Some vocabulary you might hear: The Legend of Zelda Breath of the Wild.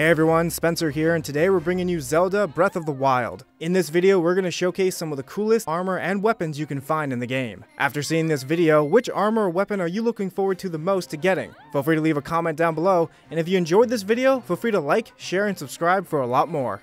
Hey everyone, Spencer here, and today we're bringing you Zelda Breath of the Wild. In this video, we're going to showcase some of the coolest armor and weapons you can find in the game. After seeing this video, which armor or weapon are you looking forward to the most to getting? Feel free to leave a comment down below, and if you enjoyed this video, feel free to like, share, and subscribe for a lot more.